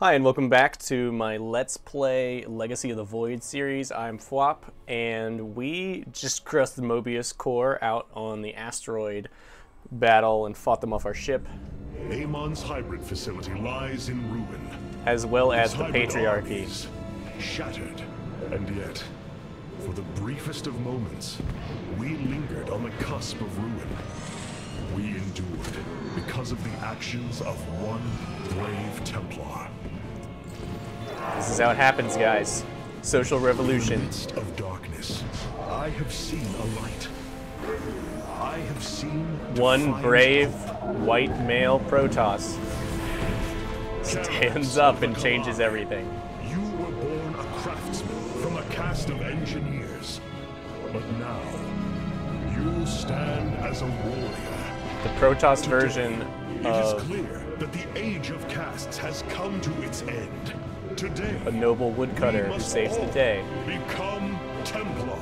Hi and welcome back to my Let's Play Legacy of the Void series. I'm Phwop and we just crossed the Moebius Corps out on the asteroid battle and fought them off our ship. Amon's hybrid facility lies in ruin. As well as the Patriarchy. Shattered, and yet, for the briefest of moments, we lingered on the cusp of ruin. We endured because of the actions of one brave Templar. This is how it happens, guys. Social revolution. In the midst of darkness, I have seen a light. I have seen one brave white male Protoss stands up and changes everything. You were born a craftsman from a cast of engineers, but now you stand as a warrior. The Protoss version of... It is clear that the age of castes has come to its end. Today, a noble woodcutter who saves the day. Become Templar.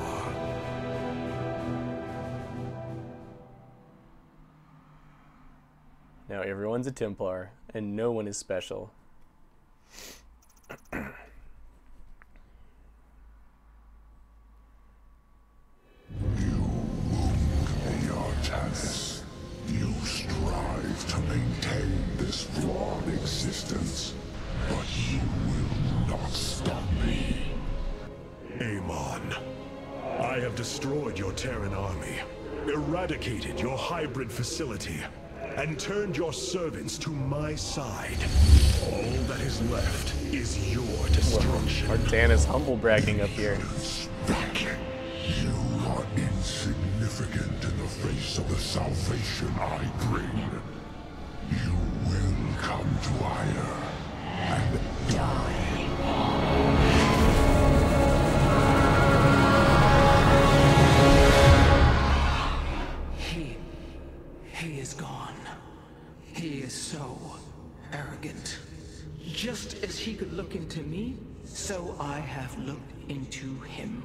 Now everyone's a Templar, and no one is special. To maintain this flawed existence, but you will not stop me. Amon, I have destroyed your Terran army, eradicated your hybrid facility, and turned your servants to my side. All that is left is your destruction. Well, Artanis humble bragging up here. You are insignificant in the face of the salvation I bring. You will come to Aiur and die. He is gone. He is so arrogant. Just as he could look into me, so I have looked into him.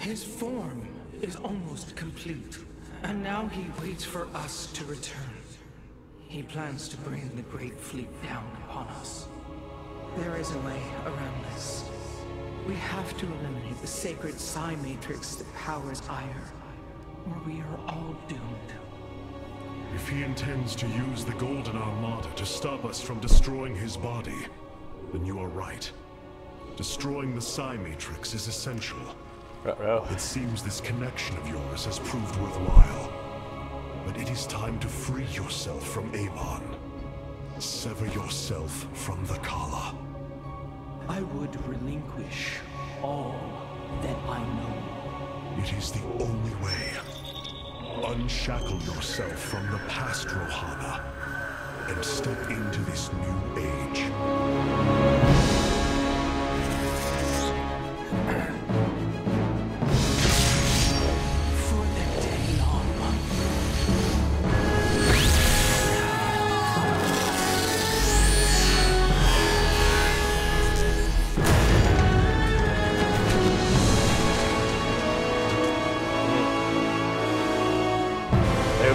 His form is almost complete, and now he waits for us to return. He plans to bring the Great Fleet down upon us. There is a way around this. We have to eliminate the sacred Psi Matrix that powers Aiur, or we are all doomed. If he intends to use the Golden Armada to stop us from destroying his body, then you are right. Destroying the Psi Matrix is essential. Uh-oh. It seems this connection of yours has proved worthwhile. But it is time to free yourself from Amon. Sever yourself from the Khala. I would relinquish all that I know. It is the only way. Unshackle yourself from the past, Rohana, and step into this new age.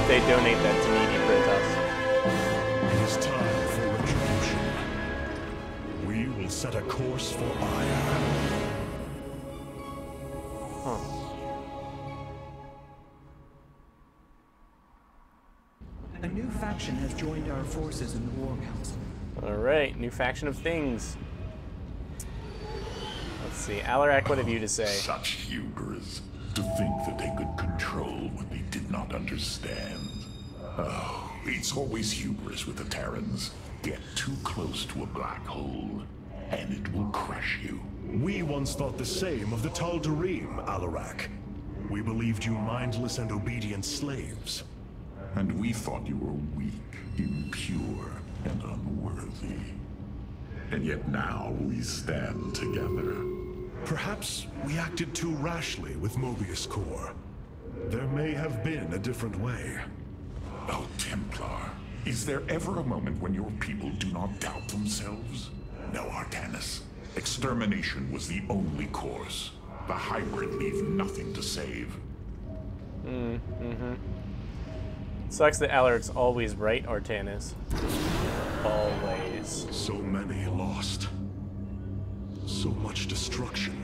They donate that to needy Protoss. It is time for retribution. We will set a course for Aiur. Huh. A new faction has joined our forces in the War Council. Alright, new faction of things. Let's see. Alarak, what have you to say? Such hubris. To think that they could control what they did not understand. Oh, it's always hubris with the Terrans. Get too close to a black hole, and it will crush you. We once thought the same of the Tal'Darim, Alarak. We believed you mindless and obedient slaves. And we thought you were weak, impure, and unworthy. And yet now we stand together. Perhaps we acted too rashly with Moebius Corps. There may have been a different way. Oh, Templar, is there ever a moment when your people do not doubt themselves? No, Artanis. Extermination was the only course. The hybrid leave nothing to save. Sucks that Alaric's always right, Artanis. Always. So many lost. So much destruction.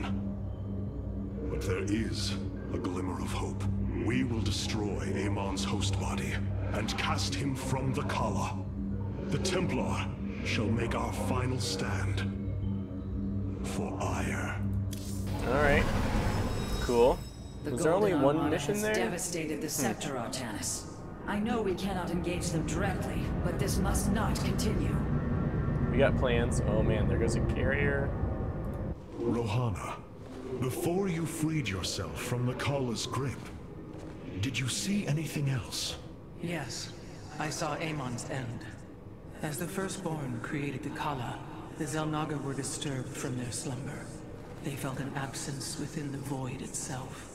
But there is a glimmer of hope. We will destroy Amon's host body and cast him from the Khala. The Templar shall make our final stand for Aiur. Alright. Cool. Was there only one mission there? The Golden Armada has devastated the sector, Artanis. I know we cannot engage them directly, but this must not continue. We got plans. Oh man, there goes a carrier. Rohana, before you freed yourself from the Khala's grip, did you see anything else? Yes, I saw Amon's end. As the Firstborn created the Khala, the Xel'Naga were disturbed from their slumber. They felt an absence within the void itself.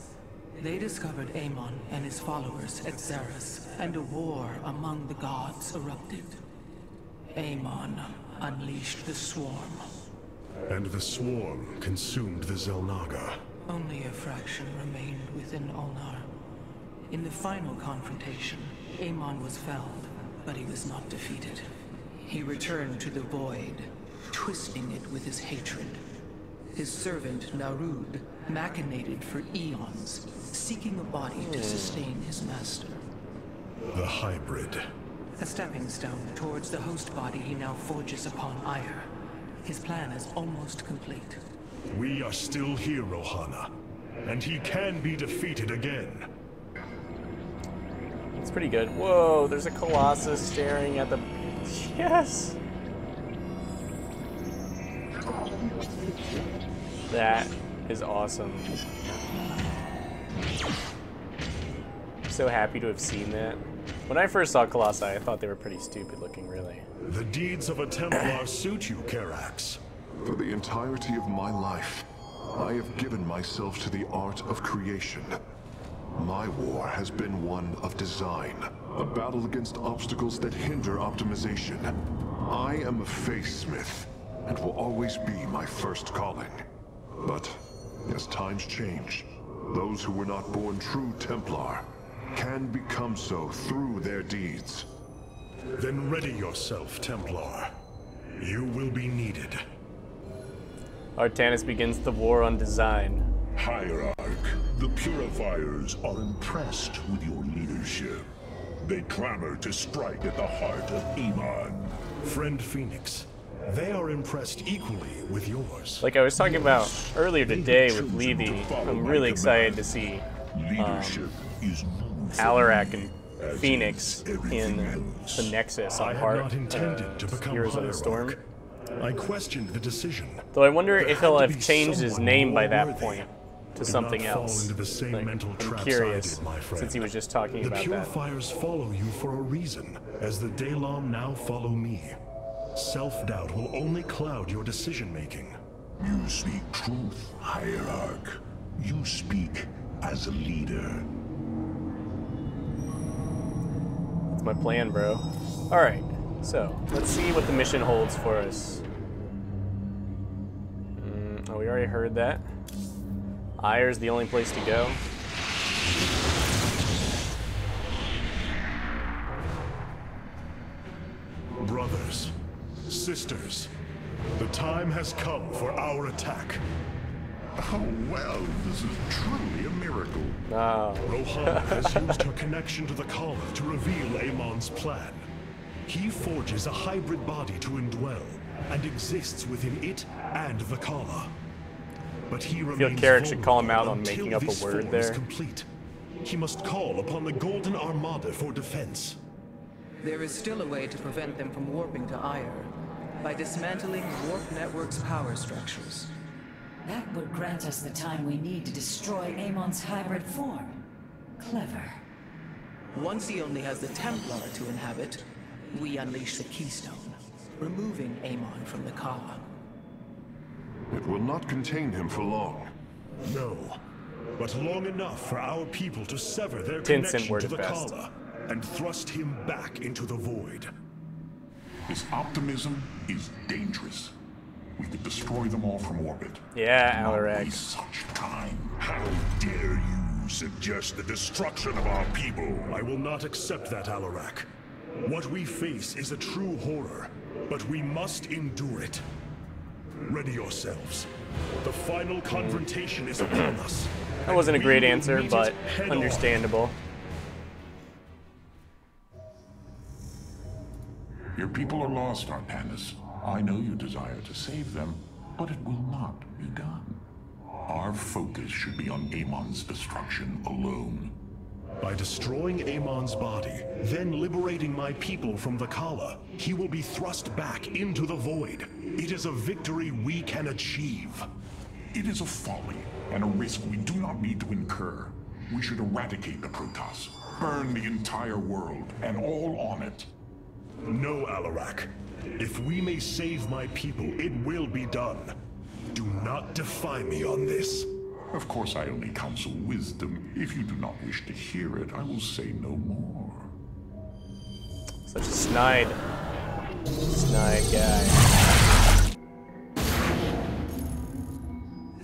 They discovered Amon and his followers at Zerus, and a war among the gods erupted. Amon unleashed the swarm. And the swarm consumed the Xel'Naga. Only a fraction remained within Ulnar. In the final confrontation, Amon was felled, but he was not defeated. He returned to the void, twisting it with his hatred. His servant, Narud, machinated for eons, seeking a body to sustain his master. The hybrid. A stepping stone towards the host body he now forges upon Aiur. His plan is almost complete. We are still here, Rohana, and he can be defeated again. It's pretty good. Whoa, there's a Colossus staring at the... Yes! That is awesome. I'm so happy to have seen that. When I first saw Colossi, I thought they were pretty stupid looking, really. The deeds of a Templar suit you, Karax. For the entirety of my life, I have given myself to the art of creation. My war has been one of design, a battle against obstacles that hinder optimization. I am a facesmith, and will always be my first calling. But as times change, those who were not born true Templar can become so through their deeds. Then ready yourself, Templar. You will be needed. Artanis begins the war on design. Hierarch, the Purifiers are impressed with your leadership. They clamor to strike at the heart of Amon. Friend Phoenix, they are impressed equally with yours. Like I was talking about earlier today with Levy, I'm really excited to see Alarak and Phoenix in the Nexus on Heart of Heroes of the Storm. I questioned the decision. Though I wonder if he'll have changed his name by that point to something else. Like, I'm curious, since he was just talking about that. The Purifiers follow you for a reason, as the Dalam now follow me. Self-doubt will only cloud your decision-making. You speak truth, Hierarch. You speak as a leader. That's my plan, bro. Alright, so let's see what the mission holds for us. Oh, we already heard that. Aiur's the only place to go. Brothers. Sisters, the time has come for our attack. Oh, well, this is truly a miracle. Oh. Rohana has used her connection to the Khala to reveal Amon's plan. He forges a hybrid body to indwell and exists within it and the Khala. But he remains Karax should call him out on making up a word there. Complete. He must call upon the Golden Armada for defense. There is still a way to prevent them from warping to Aiur. By dismantling Warp Network's power structures. That would grant us the time we need to destroy Amon's hybrid form. Clever. Once he only has the Templar to inhabit, we unleash the Keystone, removing Amon from the Khala. It will not contain him for long. No, but long enough for our people to sever their connection to the Khala and thrust him back into the void. This optimism is dangerous. We could destroy them all from orbit. Yeah, Alarak. Such time. How dare you suggest the destruction of our people? I will not accept that, Alarak. What we face is a true horror, but we must endure it. Ready yourselves. The final confrontation is upon us. That wasn't a great answer, but understandable. Your people are lost, Artanis. I know you desire to save them, but it will not be done. Our focus should be on Amon's destruction alone. By destroying Amon's body, then liberating my people from the Khala, he will be thrust back into the void. It is a victory we can achieve. It is a folly and a risk we do not need to incur. We should eradicate the Protoss, burn the entire world, and all on it. No, Alarak. If we may save my people, it will be done. Do not defy me on this. Of course, I only counsel wisdom. If you do not wish to hear it, I will say no more. Such a snide guy.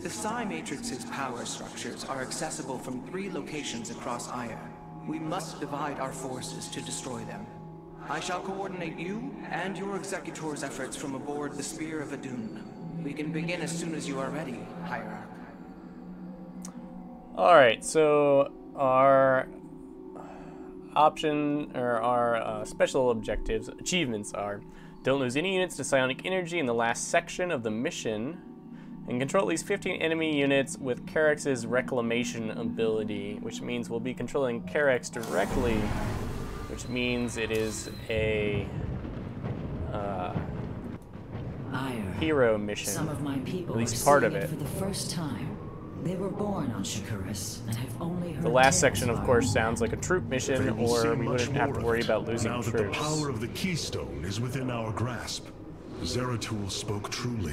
The Psi Matrix's power structures are accessible from 3 locations across Aiur. We must divide our forces to destroy them. I shall coordinate you and your executor's efforts from aboard the Spear of Adun. We can begin as soon as you are ready, Hierarch. Alright, so our special objectives, achievements are: don't lose any units to psionic energy in the last section of the mission, and control at least 15 enemy units with Karax's reclamation ability, which means we'll be controlling Karax directly, which means it is a hero mission. Some of my people, at least part of it, for the first time. They were born on Shakuris and have only heard. The last section, of course, sounds like a troop mission, or we wouldn't have to worry about losing troops. Now that the power of the Keystone is within our grasp, Zeratul spoke truly.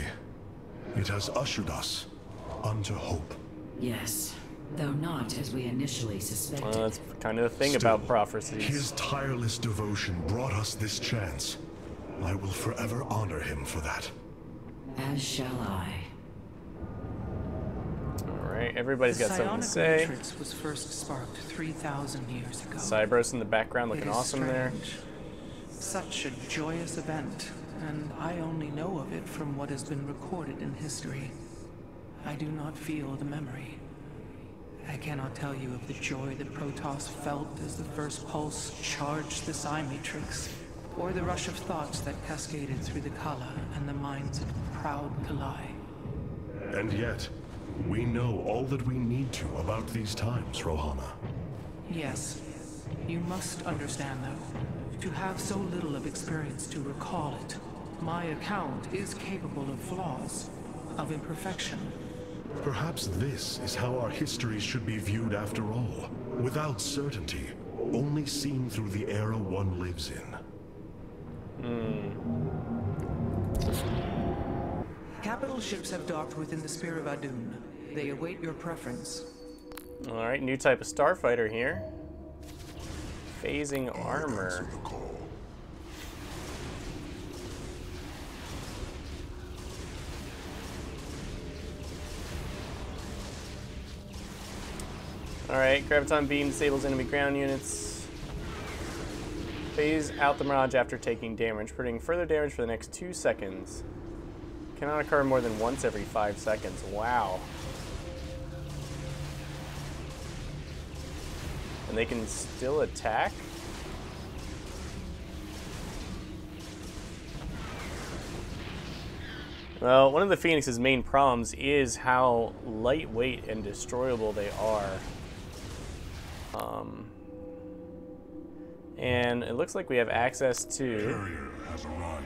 It has ushered us unto hope. Yes, though not as we initially suspected. Well, that's kind of the thing about prophecies. His tireless devotion brought us this chance. I will forever honor him for that. As shall I. Right, everybody's got something to say. The Psionic Matrix was first sparked 3,000 years ago. Cybros in the background looking awesome there. Such a joyous event, and I only know of it from what has been recorded in history. I do not feel the memory. I cannot tell you of the joy that Protoss felt as the first pulse charged the Psi Matrix, or the rush of thoughts that cascaded through the Khala and the minds of proud Kala'i. And yet, we know all that we need to about these times, Rohana. Yes. You must understand, though, to have so little of experience to recall it, my account is capable of flaws, of imperfection. Perhaps this is how our histories should be viewed after all, without certainty, only seen through the era one lives in. Capital ships have docked within the Spear of Adun. They await your preference. Alright, new type of starfighter here. Phasing armor. Alright, Graviton Beam disables enemy ground units. Phase out the Mirage after taking damage, putting further damage for the next 2 seconds. Cannot occur more than once every 5 seconds. Wow. And they can still attack? Well, one of the Phoenix's main problems is how lightweight and destroyable they are. And it looks like we have access to... The carrier has arrived.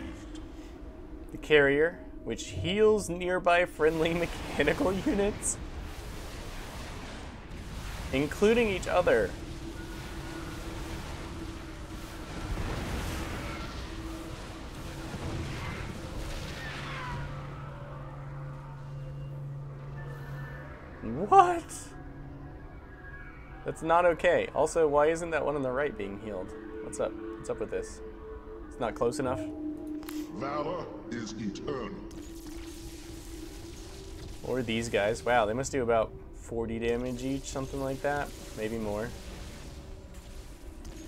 The carrier, which heals nearby friendly mechanical units, including each other. What? That's not okay. Also, why isn't that one on the right being healed? What's up? What's up with this? It's not close enough. Valor is eternal. Or these guys. Wow, they must do about 40 damage each, something like that. Maybe more.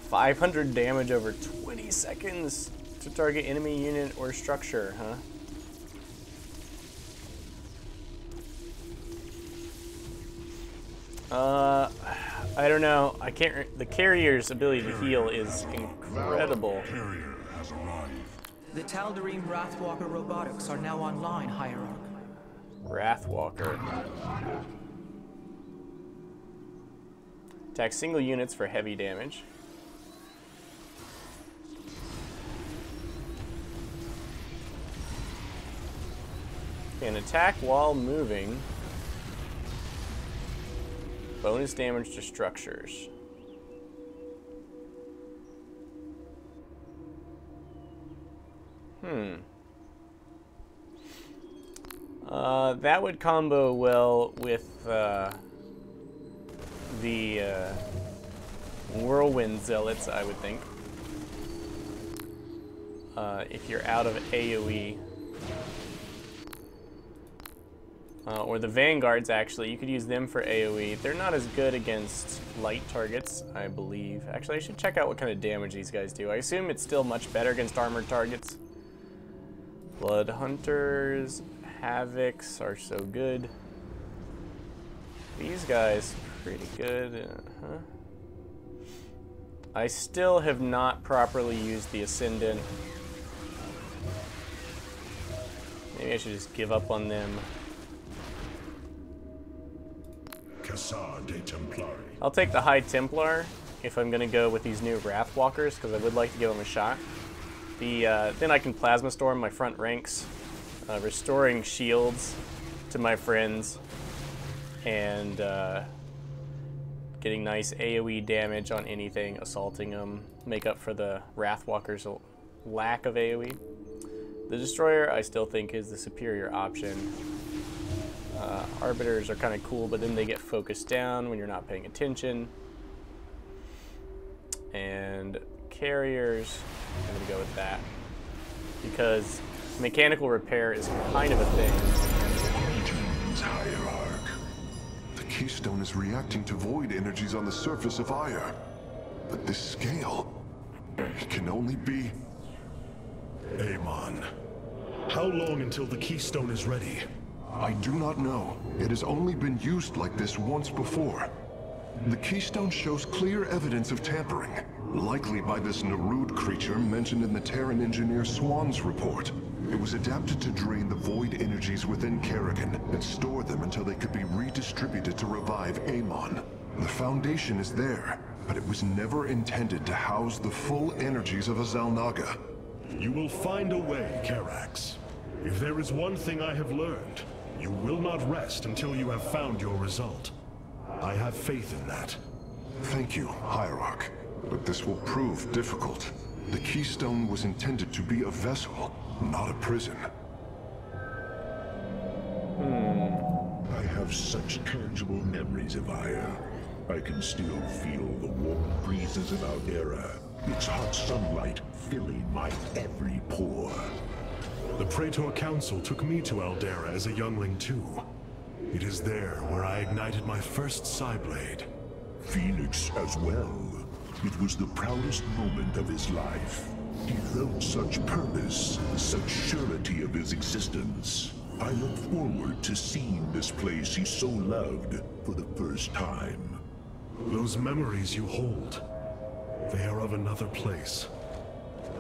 500 damage over 20 seconds to target enemy unit or structure, huh? I don't know. I can't. The carrier's ability to heal is incredible. Carrier has arrived. The Tal'Darim Wrathwalker robotics are now online, Hierarch. Wrathwalker. Attack single units for heavy damage. And attack while moving. Bonus damage to structures. That would combo well with the Whirlwind Zealots, I would think. If you're out of AoE. Or the Vanguards, actually. You could use them for AoE. They're not as good against light targets, I believe. Actually, I should check out what kind of damage these guys do. I assume it's still much better against armored targets. Blood Hunters, Havocs are so good. These guys, pretty good. Uh-huh. I still have not properly used the Ascendant. Maybe I should just give up on them. I'll take the High Templar if I'm gonna go with these new Wrathwalkers, because I would like to give them a shot. The then I can Plasma Storm my front ranks, restoring shields to my friends, and getting nice AoE damage on anything, assaulting them, make up for the Wrathwalker's lack of AoE. The Destroyer I still think is the superior option. Arbiters are kind of cool, but then they get focused down when you're not paying attention. And carriers, I'm gonna go with that, because mechanical repair is kind of a thing. Greetings, Hierarch. The Keystone is reacting to void energies on the surface of Aiur. But this scale, it can only be... Amon. How long until the Keystone is ready? I do not know. It has only been used like this once before. The Keystone shows clear evidence of tampering, likely by this Narud creature mentioned in the Terran engineer Swan's report. It was adapted to drain the void energies within Kerrigan and store them until they could be redistributed to revive Amon. The Foundation is there, but it was never intended to house the full energies of a Xel'Naga. You will find a way, Karax. If there is one thing I have learned, you will not rest until you have found your result. I have faith in that. Thank you, Hierarch. But this will prove difficult. The Keystone was intended to be a vessel, not a prison. I have such tangible memories of Aiur. I can still feel the warm breezes of Aldera, its hot sunlight filling my every pore. The Praetor Council took me to Aldera as a youngling too. It is there where I ignited my first Psyblade. Phoenix as well. It was the proudest moment of his life. He felt such purpose, such surety of his existence. I look forward to seeing this place he so loved for the first time. Those memories you hold, they are of another place.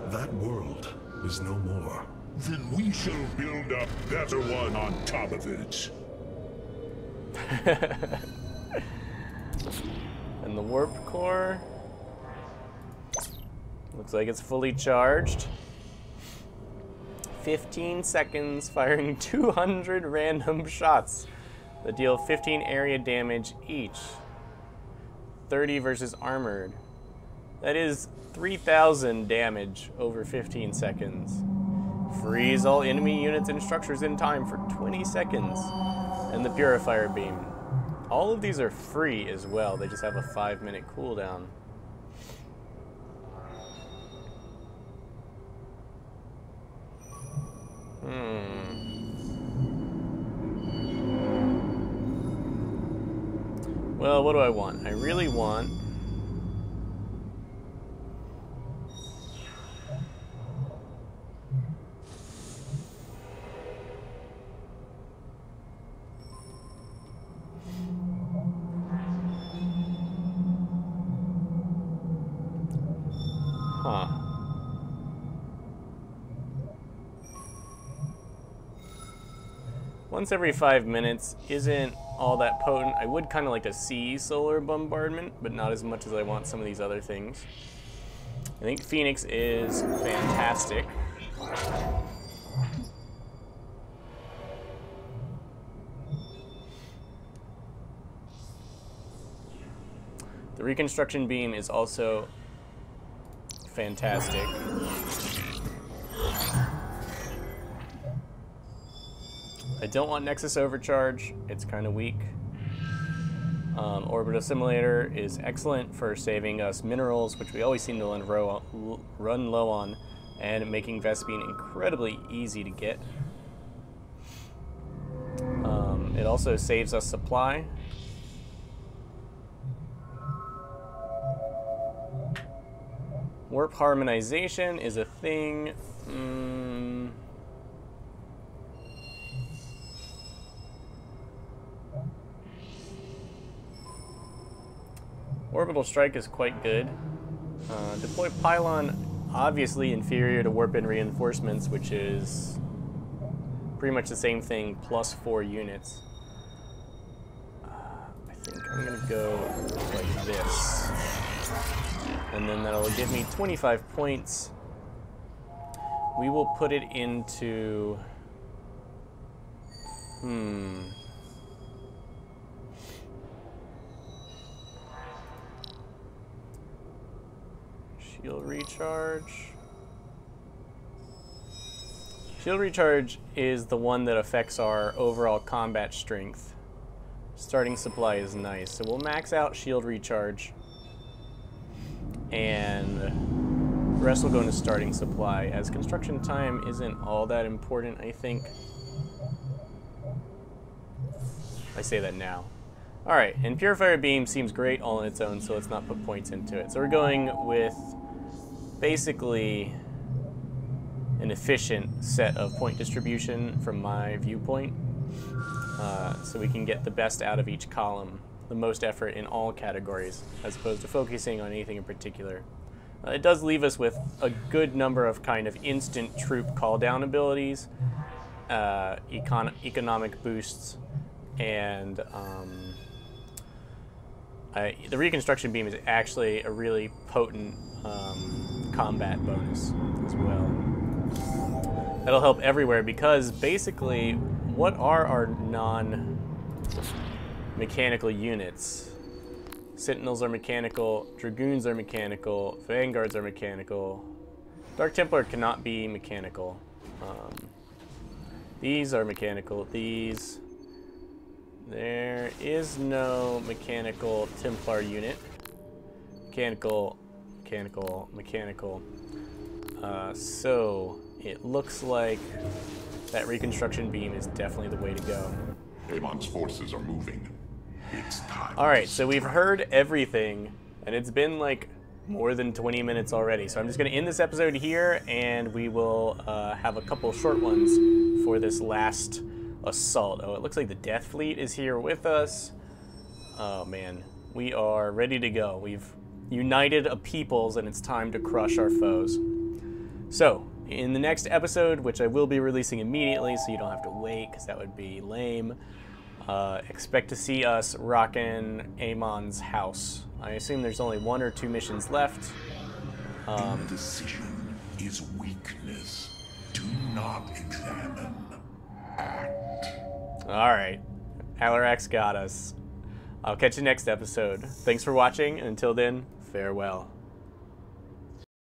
That world is no more. Then we shall build a better one on top of it. And the warp core looks like it's fully charged. 15 seconds, firing 200 random shots that deal 15 area damage each. 30 versus armored. That is 3,000 damage over 15 seconds. Freeze all enemy units and structures in time for 20 seconds. And the Purifier Beam. All of these are free as well. They just have a 5-minute cooldown. Well, what do I want? I really want... once every 5 minutes isn't all that potent. I would kind of like to see solar bombardment, but not as much as I want some of these other things. I think Phoenix is fantastic. The reconstruction beam is also fantastic. I don't want Nexus Overcharge, it's kind of weak. Orbit Assimilator is excellent for saving us minerals, which we always seem to run low on, and making Vespene incredibly easy to get. It also saves us supply. Warp harmonization is a thing. Orbital strike is quite good. Deploy pylon, obviously inferior to warp in reinforcements, which is pretty much the same thing, plus 4 units. I think I'm gonna go like this. And then that'll give me 25 points. We will put it into... Shield Recharge. Shield Recharge is the one that affects our overall combat strength. Starting supply is nice, so we'll max out Shield Recharge. And the rest will go into starting supply, as construction time isn't all that important, I think. I say that now. Alright, and Purifier Beam seems great all on its own, so let's not put points into it. So we're going with basically an efficient set of point distribution from my viewpoint, so we can get the best out of each column. The most effort in all categories, as opposed to focusing on anything in particular. It does leave us with a good number of kind of instant troop call-down abilities, economic boosts, and the reconstruction beam is actually a really potent combat bonus as well. That'll help everywhere, because basically, what are our non-mechanical units? Sentinels are mechanical, Dragoons are mechanical, Vanguards are mechanical. Dark Templar cannot be mechanical. These are mechanical, these. There is no mechanical Templar unit. Mechanical, mechanical, mechanical. So it looks like that reconstruction beam is definitely the way to go. Amon's forces are moving. It's time. Alright, so we've heard everything, and it's been like more than 20 minutes already, so I'm just going to end this episode here, and we will have a couple short ones for this last assault. Oh, it looks like the Death Fleet is here with us. Oh man, we are ready to go. We've united a peoples, and it's time to crush our foes. So, in the next episode, which I will be releasing immediately, so you don't have to wait, because that would be lame, expect to see us rocking Amon's house. I assume there's only 1 or 2 missions left. Indecision is weakness. Do not examine. Act. Alright. Alarak's got us. I'll catch you next episode. Thanks for watching, and until then, farewell.